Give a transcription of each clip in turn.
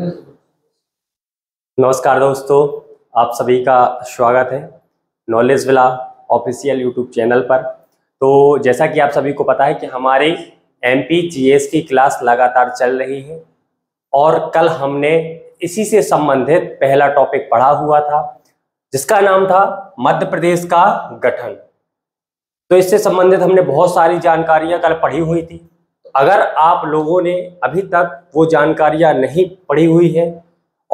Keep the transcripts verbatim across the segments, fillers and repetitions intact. नमस्कार दोस्तों, आप सभी का स्वागत है knowledge villa official YouTube channel पर। तो जैसा कि आप सभी को पता है कि हमारे एमपी जीएस की क्लास लगातार चल रही है और कल हमने इसी से संबंधित पहला टॉपिक पढ़ा हुआ था जिसका नाम था मध्य प्रदेश का गठन। तो इससे संबंधित हमने बहुत सारी जानकारियां कल पढ़ी हुई थी। अगर आप लोगों ने अभी तक वो जानकारियां नहीं पढ़ी हुई है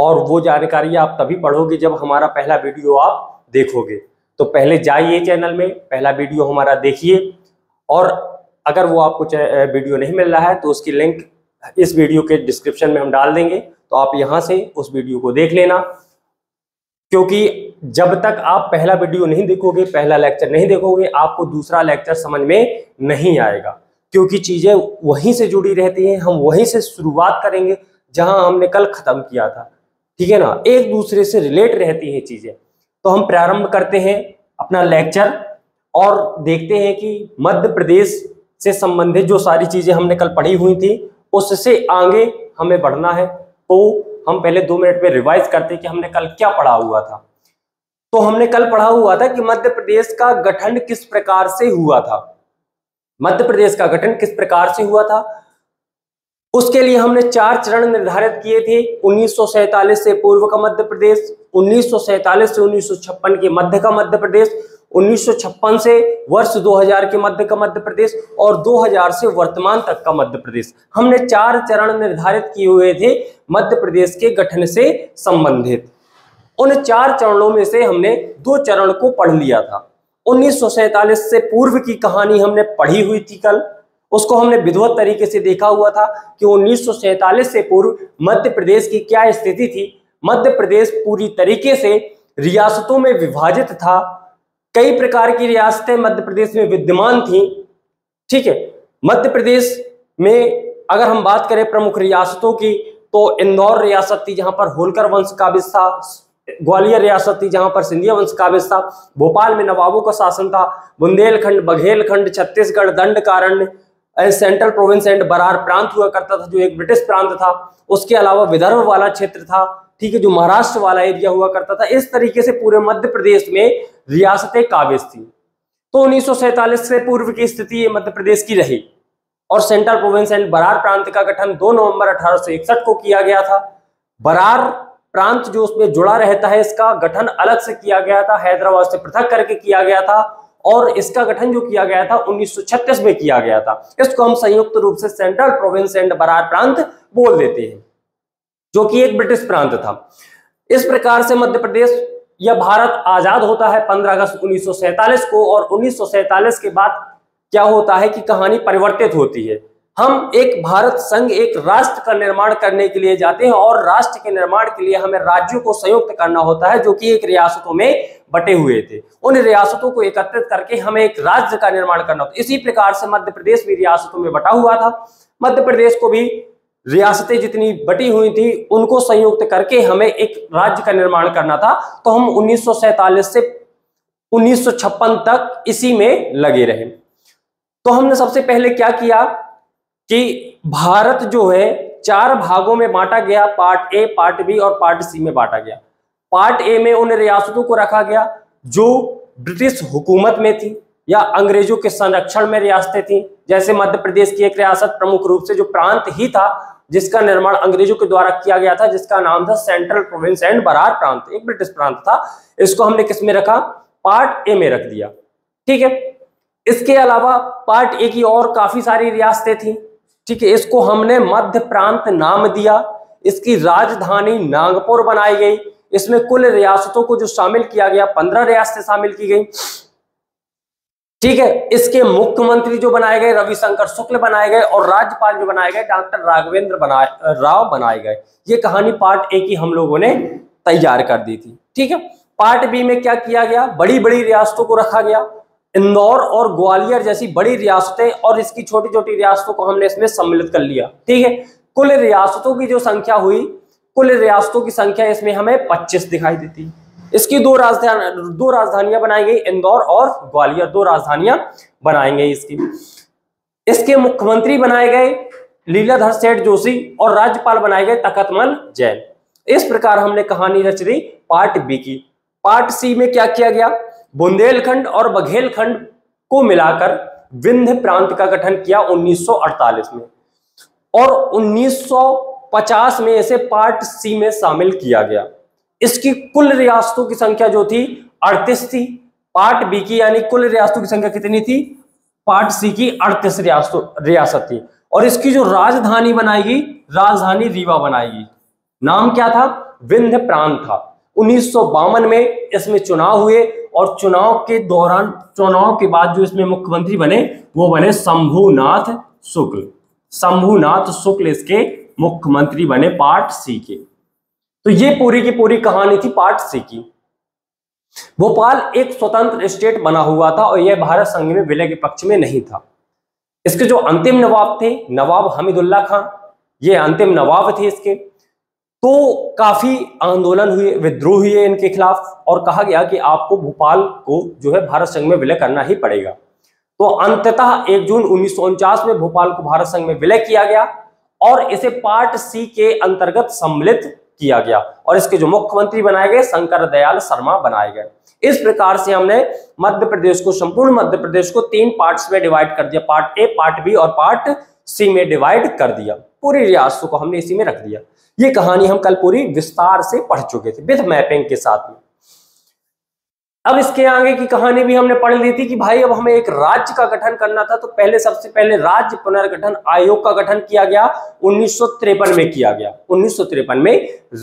और वो जानकारियां आप तभी पढ़ोगे जब हमारा पहला वीडियो आप देखोगे, तो पहले जाइए चैनल में, पहला वीडियो हमारा देखिए। और अगर वो आपको वीडियो नहीं मिल रहा है तो उसकी लिंक इस वीडियो के डिस्क्रिप्शन में हम डाल देंगे, तो आप यहाँ से उस वीडियो को देख लेना। क्योंकि जब तक आप पहला वीडियो नहीं देखोगे, पहला लेक्चर नहीं देखोगे, आपको दूसरा लेक्चर समझ में नहीं आएगा, क्योंकि चीज़ें वहीं से जुड़ी रहती हैं। हम वहीं से शुरुआत करेंगे जहां हमने कल ख़त्म किया था, ठीक है ना। एक दूसरे से रिलेट रहती हैं चीज़ें। तो हम प्रारंभ करते हैं अपना लेक्चर और देखते हैं कि मध्य प्रदेश से संबंधित जो सारी चीज़ें हमने कल पढ़ी हुई थी उससे आगे हमें बढ़ना है। तो हम पहले दो मिनट में रिवाइज करते हैं कि हमने कल क्या पढ़ा हुआ था। तो हमने कल पढ़ा हुआ था कि मध्य प्रदेश का गठन किस प्रकार से हुआ था, मध्य प्रदेश का गठन किस प्रकार से हुआ था। उसके लिए हमने चार चरण निर्धारित किए थे। उन्नीस सौ सैंतालीस से पूर्व का मध्य प्रदेश, उन्नीस सौ सैंतालीस से उन्नीस सौ छप्पन के मध्य का मध्य प्रदेश, उन्नीस सौ छप्पन से वर्ष दो हज़ार के मध्य का मध्य प्रदेश और दो हज़ार से वर्तमान तक का मध्य प्रदेश। हमने चार चरण निर्धारित किए हुए थे मध्य प्रदेश के गठन से संबंधित। उन चार चरणों में से हमने दो चरण को पढ़ लिया था। उन्नीस सौ सैंतालीस से पूर्व की कहानी हमने पढ़ी हुई थी कल, उसको हमने विधिवत तरीके से देखा हुआ था कि उन्नीस सौ सैंतालीस से पूर्व मध्य प्रदेश की क्या स्थिति थी। मध्य प्रदेश पूरी तरीके से रियासतों में विभाजित था, कई प्रकार की रियासतें मध्य प्रदेश में विद्यमान थीं, ठीक है। मध्य प्रदेश में अगर हम बात करें प्रमुख रियासतों की, तो इंदौर रियासत थी जहां पर होलकर वंश काबिज था, ग्वालियर रियासत थी जहां पर सिंधिया वंश काबिज था, भोपाल में नवाबों का शासन था, Bundelkhand, Baghelkhand, Chhattisgarh, Dandakaranya, central province and Berar प्रांत हुआ करता था जो एक ब्रिटिश प्रांत था, उसके अलावा विदर्भ वाला क्षेत्र था, ठीक है, जो महाराष्ट्र वाला एरिया हुआ करता था। इस तरीके से पूरे मध्य प्रदेश में रियासतें काबिज थी। तो उन्नीस सौ सैंतालीस से पूर्व की स्थिति मध्य प्रदेश की रही और सेंट्रल प्रोविंस एंड बरार प्रांत का गठन दो नवंबर अठारह सौ इकसठ को किया गया था। बरार प्रांत जो उसमें जुड़ा रहता है, इसका गठन अलग से किया गया था, हैदराबाद से पृथक करके किया गया था और इसका गठन जो किया गया था उन्नीस सौ छत्तीस में किया गया था। इसको हम संयुक्त रूप से सेंट्रल प्रोविंस एंड बरार प्रांत बोल देते हैं, जो कि एक ब्रिटिश प्रांत था। इस प्रकार से मध्य प्रदेश या भारत आजाद होता है पंद्रह अगस्त उन्नीस सौ सैंतालीस को और उन्नीस सौ सैंतालीस के बाद क्या होता है कि कहानी परिवर्तित होती है। हम एक भारत संघ, एक राष्ट्र का निर्माण करने के लिए जाते हैं और राष्ट्र के निर्माण के लिए हमें राज्यों को संयुक्त करना होता है जो कि एक रियासतों में बटे हुए थे। उन रियासतों को एकत्रित करके हमें एक राज्य का निर्माण करना होता है। इसी प्रकार से मध्य प्रदेश भी रियासतों में बटा हुआ था। मध्य प्रदेश को भी रियासतें जितनी बटी हुई थी उनको संयुक्त करके हमें एक राज्य का निर्माण करना था। तो हम उन्नीस सौ सैंतालीस से उन्नीस सौ छप्पन तक इसी में लगे रहे। तो हमने सबसे पहले क्या किया कि भारत जो है चार भागों में बांटा गया, पार्ट ए, पार्ट बी और पार्ट सी में बांटा गया। पार्ट ए में उन रियासतों को रखा गया जो ब्रिटिश हुकूमत में थी या अंग्रेजों के संरक्षण में रियासतें थीं। जैसे मध्य प्रदेश की एक रियासत प्रमुख रूप से जो प्रांत ही था जिसका निर्माण अंग्रेजों के द्वारा किया गया था, जिसका नाम था सेंट्रल प्रोविंस एंड बरार प्रांत, एक ब्रिटिश प्रांत था। इसको हमने किस में रखा? पार्ट ए में रख दिया, ठीक है। इसके अलावा पार्ट ए की और काफी सारी रियासतें थीं, ठीक है। इसको हमने मध्य प्रांत नाम दिया। इसकी राजधानी नागपुर बनाई गई। इसमें कुल रियासतों को जो शामिल किया गया, पंद्रह रियासतें शामिल की गई, ठीक है। इसके मुख्यमंत्री जो बनाए गए रविशंकर शुक्ल बनाए गए और राज्यपाल जो बनाए गए डॉक्टर राघवेंद्र राव बनाए गए। ये कहानी पार्ट ए की हम लोगों ने तैयार कर दी थी, ठीक है। पार्ट बी में क्या किया गया? बड़ी बड़ी रियासतों को रखा गया, इंदौर और ग्वालियर जैसी बड़ी रियासतें, और इसकी छोटी छोटी रियासतों को हमने इसमें सम्मिलित कर लिया, ठीक है। कुल रियासतों की जो संख्या हुई, कुल रियासतों की संख्या इसमें हमें पच्चीस दिखाई देती। इसकी दो राजधानी दो राजधानियां बनाई गई, इंदौर और ग्वालियर, दो राजधानियां बनाई गई इसकी। इसके मुख्यमंत्री बनाए गए लीलाधर सेठ जोशी और राज्यपाल बनाए गए तखतमल जैन। इस प्रकार हमने कहानी रच दी पार्ट बी की। पार्ट सी में क्या किया गया, बुंदेलखंड और बघेलखंड को मिलाकर विंध्य प्रांत का गठन किया उन्नीस सौ अड़तालीस में और उन्नीस सौ पचास में इसे पार्ट सी में शामिल किया गया। इसकी कुल रियासतों की संख्या जो थी अड़तीस थी पार्ट बी की, यानी कुल रियासतों की संख्या कितनी थी, पार्ट सी की अड़तीस रियासत थी। और इसकी जो राजधानी बनाएगी, राजधानी रीवा बनाएगी। नाम क्या था, विंध्य प्रांत था। उन्नीस सौ बावन में इसमें चुनाव हुए और चुनाव के दौरान, चुनाव के बाद जो इसमें मुख्यमंत्री बने वो बने शंभूनाथ शुक्ल। शंभूनाथ शुक्ल इसके मुख्यमंत्री बने पार्ट सी के। तो ये पूरी की पूरी कहानी थी पार्ट सी की। भोपाल एक स्वतंत्र स्टेट बना हुआ था और यह भारत संघ में विलय के पक्ष में नहीं था। इसके जो अंतिम नवाब थे, नवाब हमिदुल्लाह खान, ये अंतिम नवाब थे इसके। तो काफी आंदोलन हुए, विद्रोह हुए इनके खिलाफ और कहा गया कि आपको भोपाल को जो है भारत संघ में विलय करना ही पड़ेगा। तो अंततः एक जून उन्नीस सौ उनचास में भोपाल को भारत संघ में विलय किया गया और इसे पार्ट सी के अंतर्गत सम्मिलित किया गया और इसके जो मुख्यमंत्री बनाए गए शंकर दयाल शर्मा बनाए गए। इस प्रकार से हमने मध्य प्रदेश को, संपूर्ण मध्य प्रदेश को तीन पार्ट्स में डिवाइड कर दिया, पार्ट ए, पार्ट बी और पार्ट सी में डिवाइड कर दिया। पूरी रियासतों को हमने इसी में रख दिया। ये कहानी हम कल पूरी विस्तार से पढ़ चुके थे विद मैपिंग के साथ में। अब इसके आगे की कहानी भी हमने पढ़ ली थी कि भाई अब हमें एक राज्य का गठन करना था। तो पहले, सबसे पहले राज्य पुनर्गठन आयोग का गठन किया गया उन्नीस सौ तिरपन में किया गया। उन्नीस सौ तिरपन में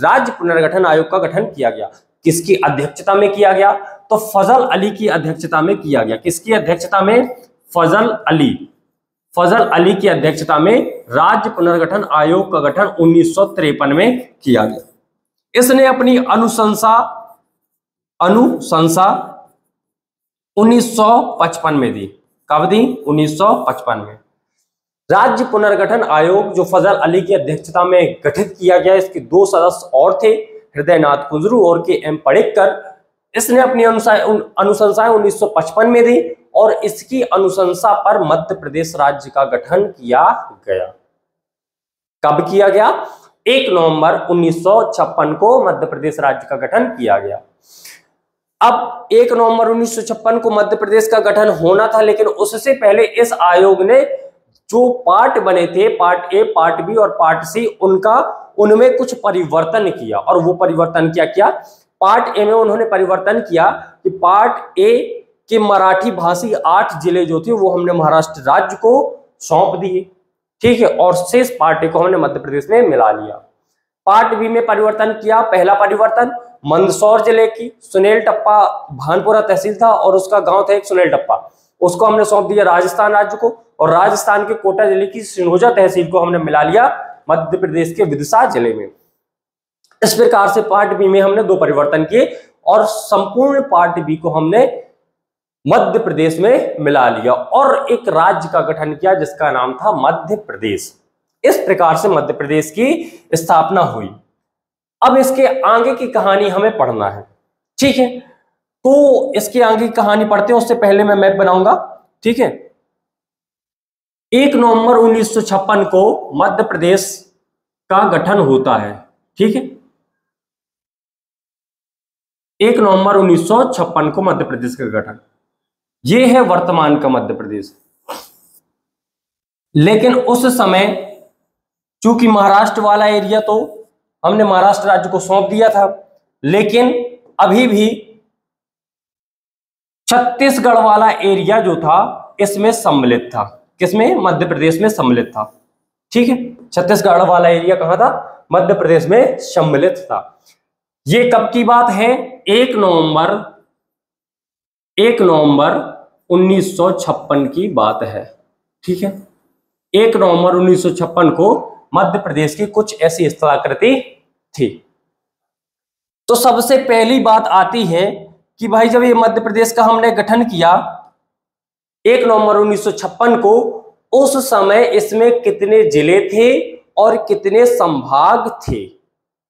राज्य पुनर्गठन आयोग का गठन किया गया। किसकी अध्यक्षता में किया गया, तो फजल अली की अध्यक्षता में किया गया। किसकी अध्यक्षता में, फजल अली, फजल अली की अध्यक्षता में राज्य पुनर्गठन आयोग का गठन उन्नीस सौ तिरपन में किया गया। इसने अपनी अनुशंसा अनुशंसा उन्नीस सौ पचपन में दी। कब दी, उन्नीस सौ पचपन में। राज्य पुनर्गठन आयोग जो फजल अली की अध्यक्षता में गठित किया गया, इसके दो सदस्य और थे, हृदयनाथ खुजरू और के एम पड़कर। इसने अपनी अनुशंसाएं उन्नीस सौ पचपन में दी और इसकी अनुशंसा पर मध्य प्रदेश राज्य का गठन किया गया। कब किया गया, एक नवंबर उन्नीस सौ छप्पन को मध्य प्रदेश राज्य का गठन किया गया। अब एक नवंबर उन्नीस सौ छप्पन को मध्य प्रदेश का गठन होना था, लेकिन उससे पहले इस आयोग ने जो पार्ट बने थे, पार्ट ए, पार्ट बी और पार्ट सी, उनका उनमें कुछ परिवर्तन किया। और वो परिवर्तन क्या किया, पार्ट ए में उन्होंने परिवर्तन किया कि पार्ट ए के मराठी भाषी आठ जिले जो थे वो हमने महाराष्ट्र राज्य को सौंप दिए, ठीक है, और शेष पार्ट ए को हमने मध्य प्रदेश में मिला लिया। पार्ट बी में परिवर्तन किया, पहला परिवर्तन मंदसौर जिले की सुनेल टप्पा भानपुरा तहसील था और उसका गांव था एक सुनेल टप्पा, उसको हमने सौंप दिया राजस्थान राज्य को और राजस्थान के कोटा जिले की सिनोजा तहसील को हमने मिला लिया मध्य प्रदेश के विदिशा जिले में। इस प्रकार से पार्ट बी में हमने दो परिवर्तन किए और संपूर्ण पार्ट बी को हमने मध्य प्रदेश में मिला लिया और एक राज्य का गठन किया जिसका नाम था मध्य प्रदेश। इस प्रकार से मध्य प्रदेश की स्थापना हुई। अब इसके आगे की कहानी हमें पढ़ना है, ठीक है। तो इसके आगे की कहानी पढ़ते हैं, उससे पहले मैं मैप बनाऊंगा, ठीक है। एक नवंबर उन्नीस सौ छप्पन को मध्य प्रदेश का गठन होता है, ठीक है। एक नवंबर उन्नीस सौ छप्पन को मध्य प्रदेश का गठन, ये है वर्तमान का मध्य प्रदेश। लेकिन उस समय चूंकि महाराष्ट्र वाला एरिया तो हमने महाराष्ट्र राज्य को सौंप दिया था, लेकिन अभी भी छत्तीसगढ़ वाला एरिया जो था इसमें सम्मिलित था। किसमें, मध्य प्रदेश में सम्मिलित था, ठीक है। छत्तीसगढ़ वाला एरिया कहाँ था, मध्य प्रदेश में सम्मिलित था। ये कब की बात है, एक नवंबर एक नवंबर उन्नीस सौ छप्पन की बात है, ठीक है। एक नवंबर उन्नीस सौ छप्पन को मध्य प्रदेश की कुछ ऐसी स्थलाकृति थी। तो सबसे पहली बात आती है कि भाई जब ये मध्य प्रदेश का हमने गठन किया एक नवंबर उन्नीस सौ छप्पन को, उस समय इसमें कितने जिले थे और कितने संभाग थे,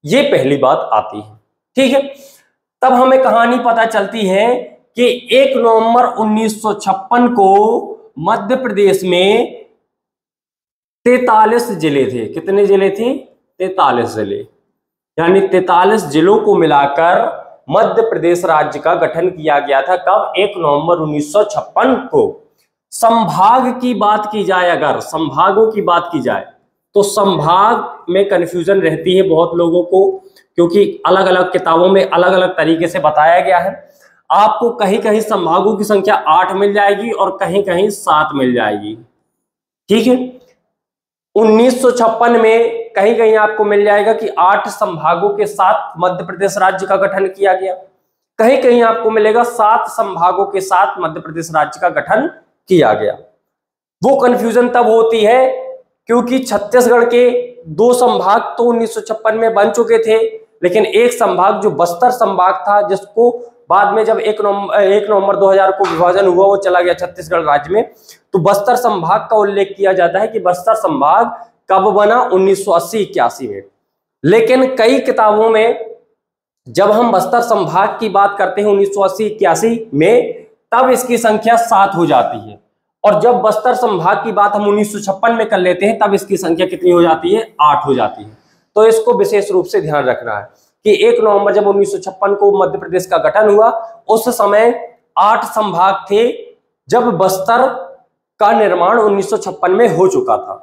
ये पहली बात आती है, ठीक है। तब हमें कहानी पता चलती है कि एक नवंबर उन्नीस सौ छप्पन को मध्य प्रदेश में तैतालीस जिले थे। कितने जिले थे? तैतालीस जिले। यानी तैतालीस जिलों को मिलाकर मध्य प्रदेश राज्य का गठन किया गया था। कब? एक नवंबर उन्नीस सौ छप्पन को। संभाग की बात की जाए, अगर संभागों की बात की जाए तो संभाग में कंफ्यूजन रहती है बहुत लोगों को, क्योंकि अलग अलग किताबों में अलग अलग तरीके से बताया गया है। आपको कहीं कहीं संभागों की संख्या आठ मिल जाएगी और कहीं कहीं सात मिल जाएगी। ठीक है, उन्नीस सौ छप्पन में कहीं कहीं आपको मिल जाएगा कि आठ संभागों के साथ मध्य प्रदेश राज्य का गठन किया गया, कहीं कहीं आपको मिलेगा सात संभागों के साथ मध्य प्रदेश राज्य का गठन किया गया। वो कंफ्यूजन तब होती है क्योंकि छत्तीसगढ़ के दो संभाग तो उन्नीस सौ छप्पन में बन चुके थे, लेकिन एक संभाग जो बस्तर संभाग था, जिसको बाद में जब एक नवंबर एक नवंबर दो हज़ार को विभाजन हुआ, वो चला गया छत्तीसगढ़ राज्य में। तो बस्तर संभाग का उल्लेख किया जाता है कि बस्तर संभाग कब बना? उन्नीस सौ अस्सी इक्यासी में। लेकिन कई किताबों में जब हम बस्तर संभाग की बात करते हैं उन्नीस सौ अस्सी इक्यासी में, तब इसकी संख्या सात हो जाती है, और जब बस्तर संभाग की बात हम उन्नीस सौ छप्पन में कर लेते हैं तब इसकी संख्या कितनी हो जाती है? आठ हो जाती है। तो इसको विशेष रूप से ध्यान रखना है कि एक नवंबर जब उन्नीस सौ छप्पन को मध्य प्रदेश का गठन हुआ, उस समय आठ संभाग थे, जब बस्तर का निर्माण उन्नीस सौ छप्पन में हो चुका था।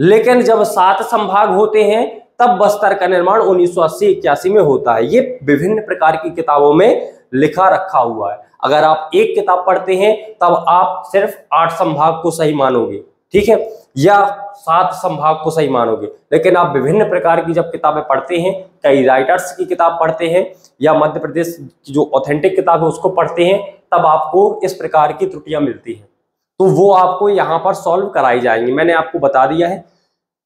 लेकिन जब सात संभाग होते हैं तब बस्तर का निर्माण उन्नीस सौ अस्सी इक्यासी में होता है। ये विभिन्न प्रकार की किताबों में लिखा रखा हुआ है। अगर आप एक किताब पढ़ते हैं तब आप सिर्फ आठ संभाग को सही मानोगे, ठीक है, या सात संभाग को सही मानोगे। लेकिन आप विभिन्न प्रकार की जब किताबें पढ़ते हैं, कई राइटर्स की किताब पढ़ते हैं या मध्य प्रदेश की जो ऑथेंटिक किताब है उसको पढ़ते हैं, तब आपको इस प्रकार की त्रुटियां मिलती हैं। तो वो आपको यहाँ पर सॉल्व कराई जाएंगी। मैंने आपको बता दिया है,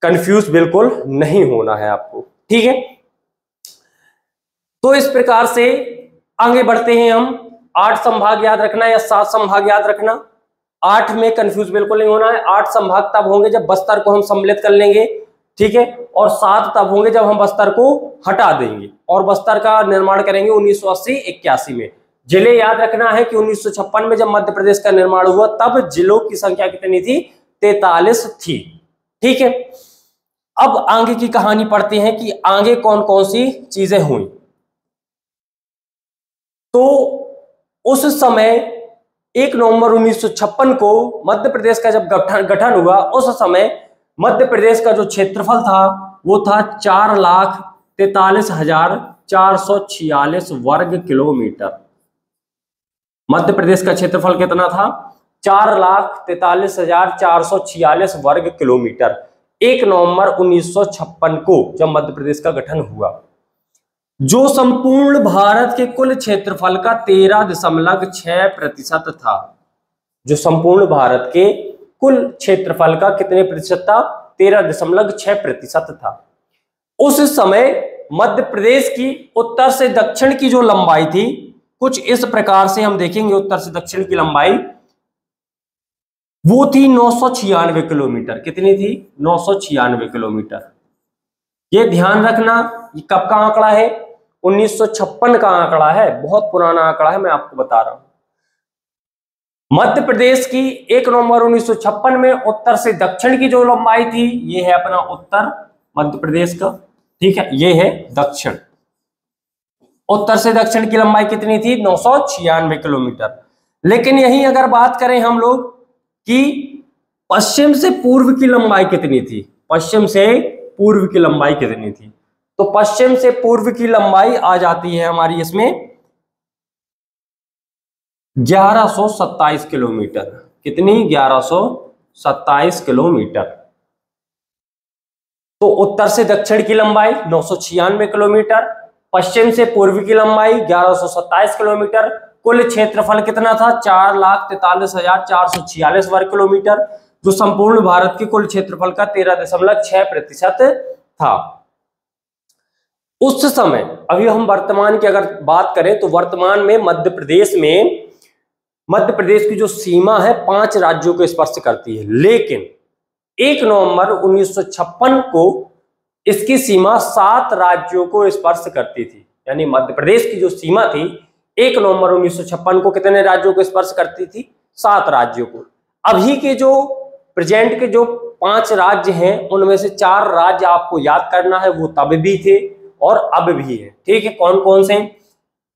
कंफ्यूज बिल्कुल नहीं होना है आपको, ठीक है। तो इस प्रकार से आगे बढ़ते हैं हम। आठ संभाग याद रखना या सात संभाग याद रखना, आठ में कंफ्यूज बिल्कुल नहीं होना है। आठ संभाग तब होंगे जब बस्तर को हम सम्मिलित कर लेंगे, ठीक है, और सात तब होंगे जब हम बस्तर को हटा देंगे और बस्तर का निर्माण करेंगे उन्नीस सौ अस्सी इक्यासी में। जिले याद रखना है कि उन्नीस सौ छप्पन में जब मध्य प्रदेश का निर्माण हुआ तब जिलों की संख्या कितनी थी? तैतालीस थी, ठीक है। अब आगे की कहानी पढ़ते हैं कि आगे कौन कौन सी चीजें हुई। तो उस समय एक नवंबर उन्नीस सौ छप्पन को मध्य प्रदेश का जब गठन गठन हुआ, उस समय मध्य प्रदेश का जो क्षेत्रफल था वो था चार लाख तैतालीस हजार चार सौ छियालीस वर्ग किलोमीटर। मध्य प्रदेश का क्षेत्रफल कितना था? चार लाख तैतालीस हजार चार सौ छियालीस वर्ग किलोमीटर। एक नवंबर उन्नीस सौ छप्पन को जब मध्य प्रदेश का गठन हुआ, जो संपूर्ण भारत के कुल क्षेत्रफल का तेरह दशमलव छह प्रतिशत था। जो संपूर्ण भारत के कुल क्षेत्रफल का कितने प्रतिशत था? तेरह दशमलव छह प्रतिशत था। उस समय मध्य प्रदेश की उत्तर से दक्षिण की जो लंबाई थी कुछ इस प्रकार से हम देखेंगे। उत्तर से दक्षिण की लंबाई वो थी नौ सौ छियानवे किलोमीटर। कितनी थी? नौ सौ छियानवे किलोमीटर। ये ध्यान रखना, ये कब का आंकड़ा है? उन्नीस सौ छप्पन का आंकड़ा है, बहुत पुराना आंकड़ा है, मैं आपको बता रहा हूं। मध्य प्रदेश की एक नवंबर उन्नीस सौ छप्पन में उत्तर से दक्षिण की जो लंबाई थी, ये है अपना उत्तर मध्य प्रदेश का, ठीक है, ये है दक्षिण। उत्तर से दक्षिण की लंबाई कितनी थी? नौ सौ छियानवे किलोमीटर। लेकिन यही अगर बात करें हम लोग कि पश्चिम से पूर्व की लंबाई कितनी थी, पश्चिम से पूर्व की लंबाई कितनी थी, तो पश्चिम से पूर्व की लंबाई आ जाती है हमारी इसमें ग्यारह सौ सत्ताईस किलोमीटर। कितनी? ग्यारह सौ सत्ताईस किलोमीटर। तो उत्तर से दक्षिण की लंबाई नौ सौ छियानवे किलोमीटर, पश्चिम से पूर्व की लंबाई ग्यारह सौ सत्ताईस किलोमीटर। कुल क्षेत्रफल कितना था? चार लाख तैतालीस हजार चार सौ छियालीस वर्ग किलोमीटर, जो संपूर्ण भारत के कुल क्षेत्रफल का तेरह दशमलव छह प्रतिशत था उस समय। अभी हम वर्तमान की अगर बात करें तो वर्तमान में मध्य प्रदेश में मध्य प्रदेश की जो सीमा है पांच राज्यों को स्पर्श करती है, लेकिन एक नवंबर उन्नीस सौ छप्पन को इसकी सीमा सात राज्यों को स्पर्श करती थी। यानी मध्य प्रदेश की जो सीमा थी एक नवंबर उन्नीस सौ छप्पन को कितने राज्यों को स्पर्श करती थी? सात राज्यों को। अभी के जो प्रेजेंट के जो पांच राज्य हैं, उनमें से चार राज्य आपको याद करना है, वो तब भी थे और अब भी है। ठीक है, कौन कौन से?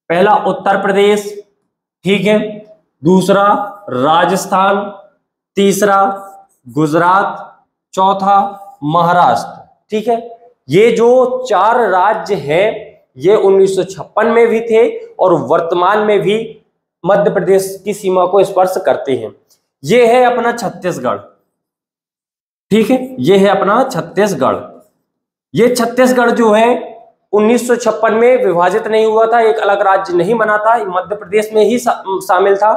पहला उत्तर प्रदेश, ठीक है, दूसरा राजस्थान, तीसरा गुजरात, चौथा महाराष्ट्र। ठीक है, ये जो चार राज्य हैं ये उन्नीस सौ छप्पन में भी थे और वर्तमान में भी मध्य प्रदेश की सीमा को स्पर्श करते हैं। ये है अपना छत्तीसगढ़, ठीक है, ये है अपना छत्तीसगढ़। ये छत्तीसगढ़ जो है उन्नीस सौ छप्पन में विभाजित नहीं हुआ था, एक अलग राज्य नहीं बना था, मध्य प्रदेश में ही शा, शामिल था,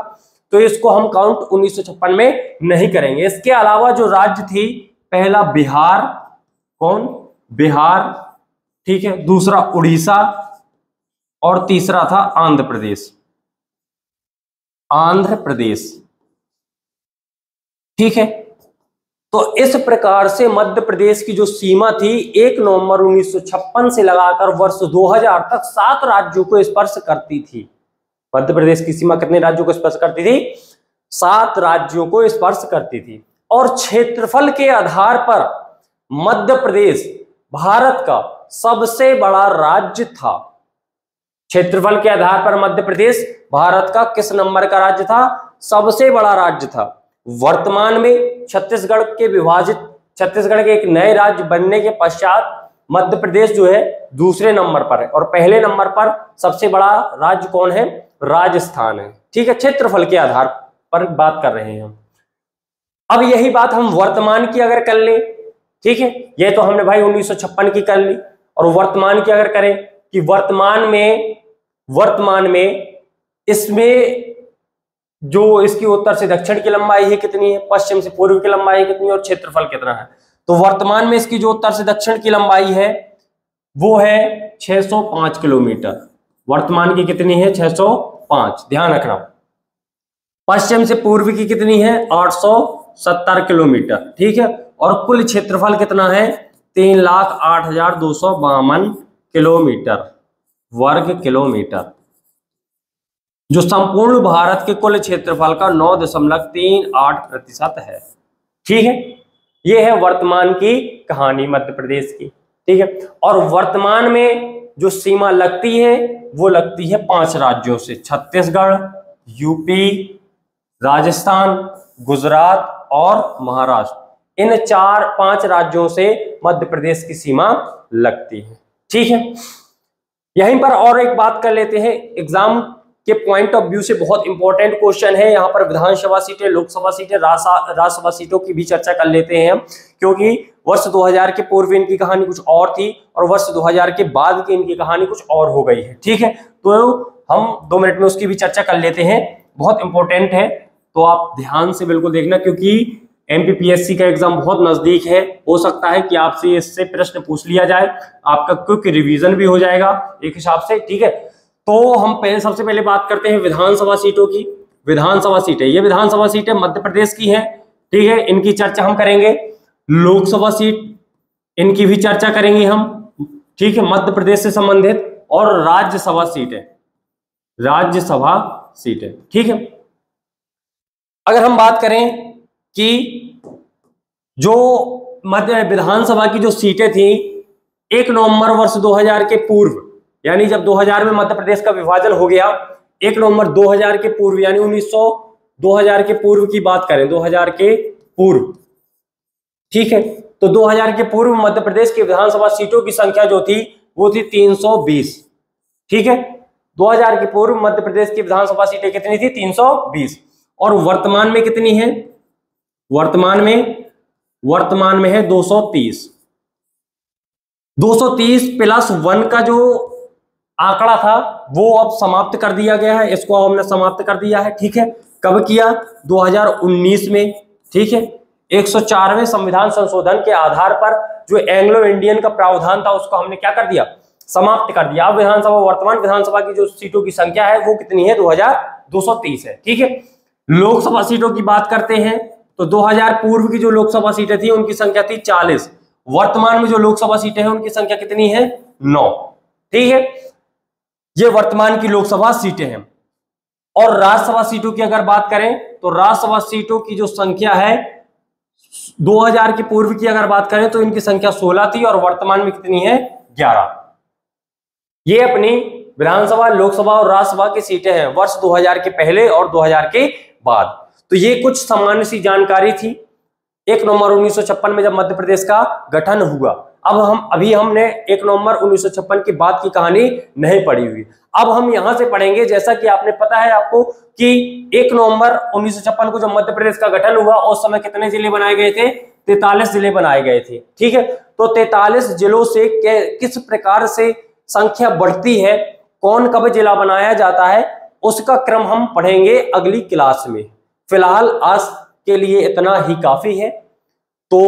तो इसको हम काउंट उन्नीस सौ छप्पन में नहीं करेंगे। इसके अलावा जो राज्य थी, पहला बिहार, कौन? बिहार, ठीक है, दूसरा उड़ीसा और तीसरा था आंध्र प्रदेश, आंध्र प्रदेश। ठीक है, तो इस प्रकार से मध्य प्रदेश की जो सीमा थी एक नवंबर उन्नीस सौ छप्पन से लगाकर वर्ष दो हज़ार तक सात राज्यों को स्पर्श करती थी। मध्य प्रदेश की सीमा कितने राज्यों को स्पर्श करती थी? सात राज्यों को स्पर्श करती थी। और क्षेत्रफल के आधार पर मध्य प्रदेश भारत का सबसे बड़ा राज्य था। क्षेत्रफल के आधार पर मध्य प्रदेश भारत का किस नंबर का राज्य था? सबसे बड़ा राज्य था। वर्तमान में छत्तीसगढ़ के विभाजित छत्तीसगढ़ के एक नए राज्य बनने के पश्चात मध्य प्रदेश जो है दूसरे नंबर पर है और पहले नंबर पर सबसे बड़ा राज्य कौन है? राजस्थान है। ठीक है, क्षेत्रफल के आधार पर बात कर रहे हैं हम। अब यही बात हम वर्तमान की अगर कर लें, ठीक है, ये तो हमने भाई उन्नीस सौ छप्पन की कर ली, और वर्तमान की अगर करें कि वर्तमान में वर्तमान में इसमें जो इसकी उत्तर से दक्षिण की लंबाई है कितनी है, पश्चिम से पूर्व की लंबाई कितनी है और क्षेत्रफल कितना है। तो वर्तमान में इसकी जो उत्तर से दक्षिण की लंबाई है वो है छह सौ पाँच किलोमीटर। वर्तमान की कितनी है? छह सौ पाँच, ध्यान रखना। पश्चिम से पूर्व की कितनी है? आठ सौ सत्तर किलोमीटर। ठीक है, और कुल क्षेत्रफल कितना है? तीन लाख आठ हजार दो सौ बावन किलोमीटर वर्ग किलोमीटर, जो संपूर्ण भारत के कुल क्षेत्रफल का नौ दशमलव तीन आठ प्रतिशत है। ठीक है, यह है वर्तमान की कहानी मध्य प्रदेश की। ठीक है, और वर्तमान में जो सीमा लगती है वो लगती है पांच राज्यों से, छत्तीसगढ़, यूपी, राजस्थान, गुजरात और महाराष्ट्र। इन चार पांच राज्यों से मध्य प्रदेश की सीमा लगती है। ठीक है, यहीं पर और एक बात कर लेते हैं, एग्जाम के पॉइंट ऑफ व्यू से बहुत इंपॉर्टेंट क्वेश्चन है। यहाँ पर विधानसभा सीटें, लोकसभा सीटें, राज्यसभा सीटों की भी चर्चा कर लेते हैं हम, क्योंकि वर्ष दो हज़ार के पूर्व इनकी कहानी कुछ और थी और वर्ष दो हज़ार के बाद की इनकी कहानी कुछ और हो गई है। ठीक है, तो हम दो मिनट में उसकी भी चर्चा कर लेते हैं, बहुत इंपॉर्टेंट है, तो आप ध्यान से बिल्कुल देखना, क्योंकि एमपीपीएससी का एग्जाम बहुत नजदीक है। हो सकता है कि आपसे इससे प्रश्न पूछ लिया जाए, आपका क्विक रिविजन भी हो जाएगा एक हिसाब से। ठीक है, तो हम पहले सबसे पहले बात करते हैं विधानसभा सीटों की। विधानसभा सीटें, ये विधानसभा सीटें मध्य प्रदेश की हैं, ठीक है, इनकी चर्चा हम करेंगे। लोकसभा सीट, इनकी भी चर्चा करेंगे हम, ठीक है, मध्य प्रदेश से संबंधित। और राज्यसभा सीटें, राज्यसभा सीटें, ठीक है। अगर हम बात करें कि जो मध्य विधानसभा की जो सीटें थी एक नवंबर वर्ष दो हज़ार के पूर्व, यानी जब दो हज़ार में मध्य प्रदेश का विभाजन हो गया, एक नवंबर दो हज़ार के पूर्व, यानी उन्नीस सौ दो हज़ार के पूर्व की बात करें, दो हज़ार के पूर्व, ठीक है, तो दो हज़ार के पूर्व मध्य प्रदेश की विधानसभा सीटों की संख्या जो थी वो थी तीन सौ बीस। ठीक है, दो हज़ार के पूर्व मध्य प्रदेश की विधानसभा सीटें कितनी थी? तीन सौ बीस। और वर्तमान में कितनी है? वर्तमान में वर्तमान में है दो सौ तीस। दो सौ तीस प्लस वन का जो आंकड़ा था वो अब समाप्त कर दिया गया है, इसको हमने समाप्त कर दिया है। ठीक है, कब किया? दो हज़ार उन्नीस में। ठीक है, एक सौ चारवें संविधान संशोधन के आधार पर जो एंग्लो इंडियन का प्रावधान था उसको हमने क्या कर दिया? समाप्त कर दिया। अब विधानसभा, वर्तमान विधानसभा की जो सीटों की संख्या है वो कितनी है? दो हज़ार दो सौ तीस है। ठीक है, लोकसभा सीटों की बात करते हैं तो दो हज़ार पूर्व की जो लोकसभा सीटें थी उनकी संख्या थी चालीस। वर्तमान में जो लोकसभा सीटें हैं उनकी संख्या कितनी है? नौ। ठीक है, ये वर्तमान की लोकसभा सीटें हैं। और राज्यसभा सीटों की अगर बात करें तो राज्यसभा सीटों की जो संख्या है दो हज़ार के पूर्व की अगर बात करें तो इनकी संख्या सोलह थी और वर्तमान में कितनी है, ग्यारह। ये अपनी विधानसभा, लोकसभा और राज्यसभा की सीटें हैं वर्ष दो हज़ार के पहले और दो हज़ार के बाद। तो ये कुछ सामान्य सी जानकारी थी। एक नवंबर उन्नीस सौ छप्पन में जब मध्य प्रदेश का गठन हुआ। अब हम अभी हमने एक नवंबर उन्नीस सौ छप्पन की बात की कहानी नहीं पढ़ी हुई, अब हम यहां से पढ़ेंगे। जैसा कि आपने पता है आपको कि एक नवंबर उन्नीस सौ छप्पन को जब मध्य प्रदेश का गठन हुआ उस समय कितने जिले बनाए गए थे, तैतालीस जिले बनाए गए थे। ठीक है, तो तैतालीस जिलों से किस प्रकार से संख्या बढ़ती है, कौन कब जिला बनाया जाता है, उसका क्रम हम पढ़ेंगे अगली क्लास में। फिलहाल आज के लिए इतना ही काफी है। तो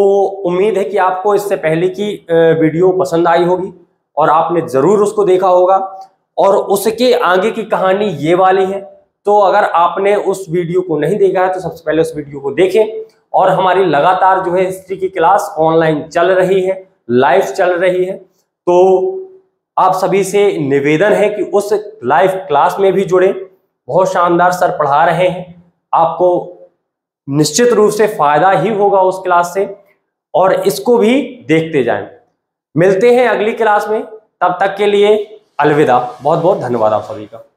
उम्मीद है कि आपको इससे पहले की वीडियो पसंद आई होगी और आपने जरूर उसको देखा होगा, और उसके आगे की कहानी ये वाली है। तो अगर आपने उस वीडियो को नहीं देखा है तो सबसे पहले उस वीडियो को देखें। और हमारी लगातार जो है हिस्ट्री की क्लास ऑनलाइन चल रही है, लाइव चल रही है, तो आप सभी से निवेदन है कि उस लाइव क्लास में भी जुड़ें। बहुत शानदार सर पढ़ा रहे हैं, आपको निश्चित रूप से फायदा ही होगा उस क्लास से, और इसको भी देखते जाएं। मिलते हैं अगली क्लास में, तब तक के लिए अलविदा। बहुत बहुत धन्यवाद आप सभी का।